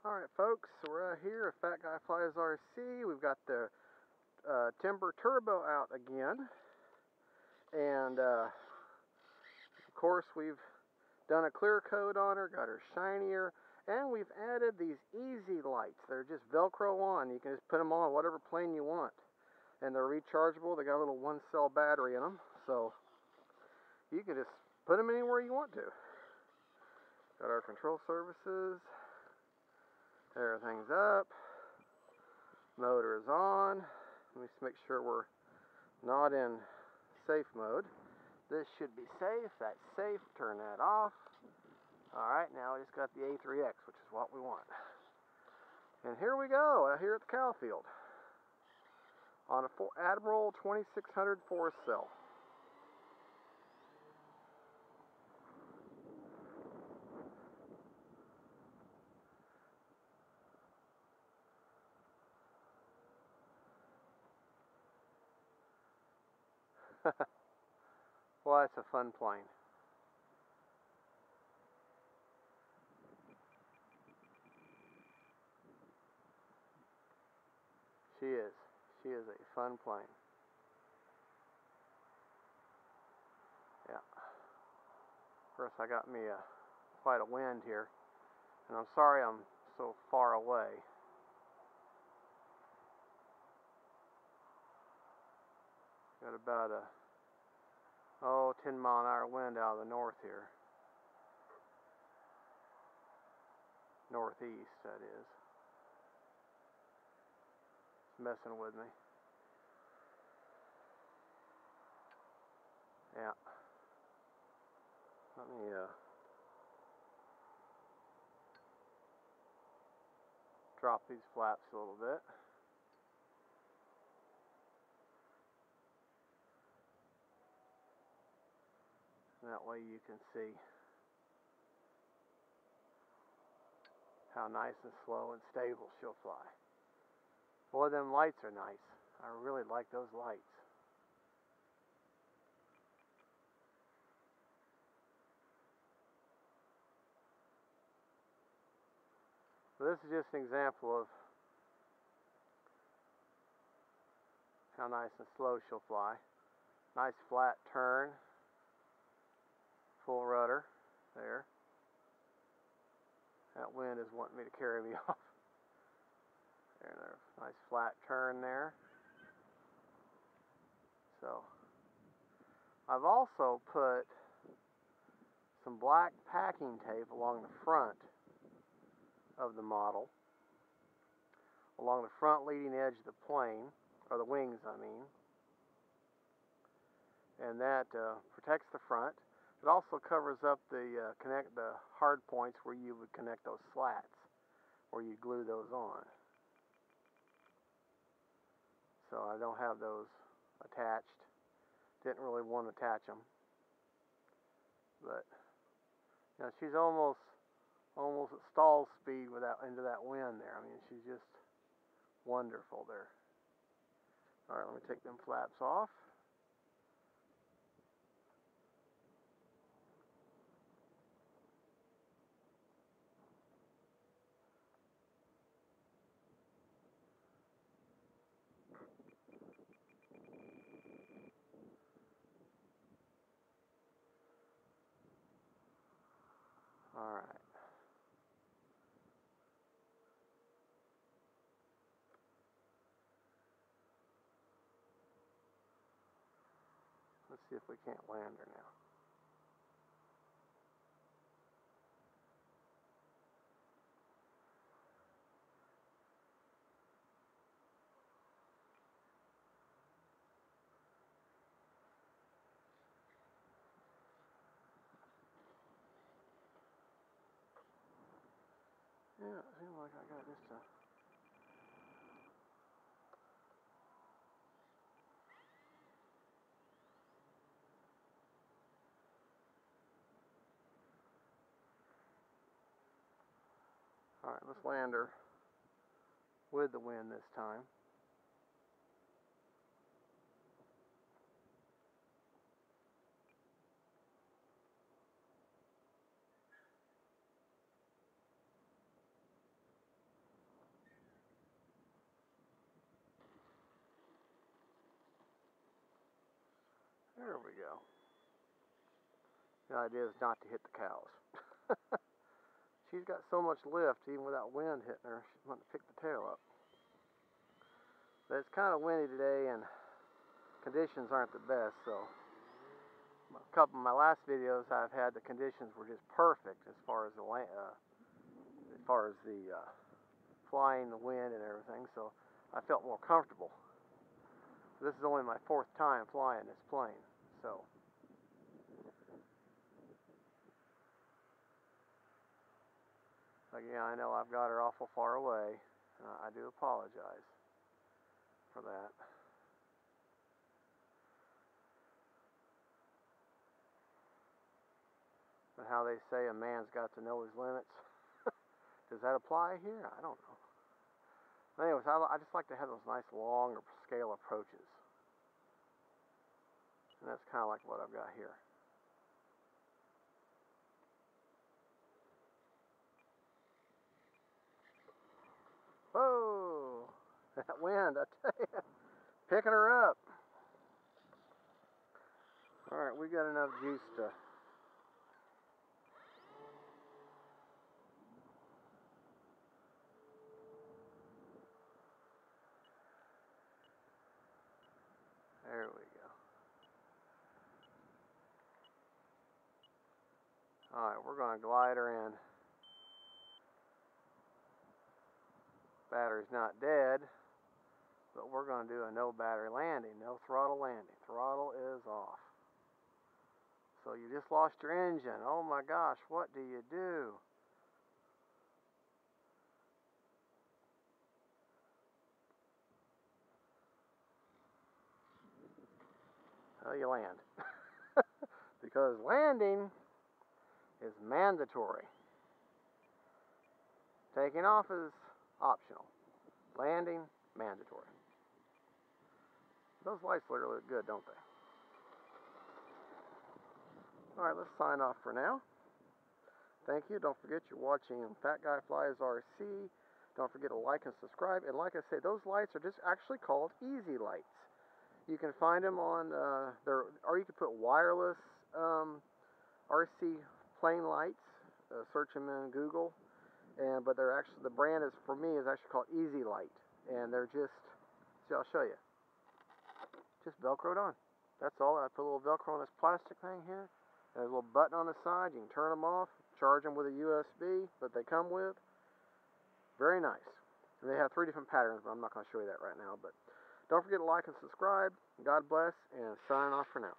Alright folks, so we're out here at Fat Guy Flies RC. We've got the Timber Turbo out again. And of course we've done a clear coat on her, got her shinier. And we've added these Easy Lights. They're just Velcro on. You can just put them on whatever plane you want. And they're rechargeable. They got a little 1-cell battery in them. So you can just put them anywhere you want to. Got our control services. Everything's up. Motor is on. Let me just make sure we're not in safe mode. This should be safe. That's safe. Turn that off. Alright, now we just got the A3X, which is what we want. And here we go, out here at the cow field. On a Admiral 2600 4-cell. Well, that's a fun plane. She is. She is a fun plane. Yeah. First, I got me quite a wind here, and I'm sorry I'm so far away. Got about a 10-mile-an-hour wind out of the north here. Northeast, that is. It's messing with me. Yeah. Let me drop these flaps a little bit. That way you can see how nice and slow and stable she'll fly. Boy, them lights are nice. I really like those lights. So this is just an example of how nice and slow she'll fly. Nice flat turn. Full rudder there. That wind is wanting me to carry me off. There, nice flat turn there. So I've also put some black packing tape along the front of the model, along the front leading edge of the plane, or the wings, I mean, and that protects the front. It also covers up the hard points where you would connect those slats, where you glue those on. So I don't have those attached. Didn't really want to attach them, but you know, she's almost at stall speed into that wind there. I mean, she's just wonderful there. All right, let me take them flaps off. All right. Let's see if we can't land her now. Yeah, it seems like I got this time. Alright, let's land her with the wind this time. There we go. The idea is not to hit the cows. She's got so much lift, even without wind hitting her, she's wanting to pick the tail up. But it's kind of windy today, and conditions aren't the best, so a couple of my last videos I've had, the conditions were just perfect as far as the flying, the wind, and everything, so I felt more comfortable. This is only my fourth time flying this plane, so. Again, I know I've got her awful far away, and I do apologize for that. But how they say a man's got to know his limits. Does that apply here? I don't know. But anyways, I just like to have those nice long scale approaches. And that's kind of like what I've got here. Whoa! That wind, I tell you. Picking her up. Alright, we got enough juice to... There we go. Alright, we're going to glide her in. Battery's not dead, but we're going to do a no battery landing, no throttle landing. Throttle is off. So you just lost your engine. Oh my gosh, what do you do? Well, you land. Because landing is mandatory. Taking off is optional. Landing, mandatory. Those lights look good, don't they? Alright, let's sign off for now. Thank you. Don't forget you're watching Fat Guy Flies RC. Don't forget to like and subscribe. And like I say, those lights are just actually called Easy Lights. You can find them on or you can put wireless RC plane lights. Search them in Google. But they're actually, the brand is, for me, is actually called Easy Light, and they're just, see, I'll show you, just Velcroed on. That's all. I put a little Velcro on this plastic thing here, and there's a little button on the side. You can turn them off, charge them with a USB that they come with. Very nice. And they have three different patterns, but I'm not going to show you that right now. But don't forget to like and subscribe. God bless, and signing off for now.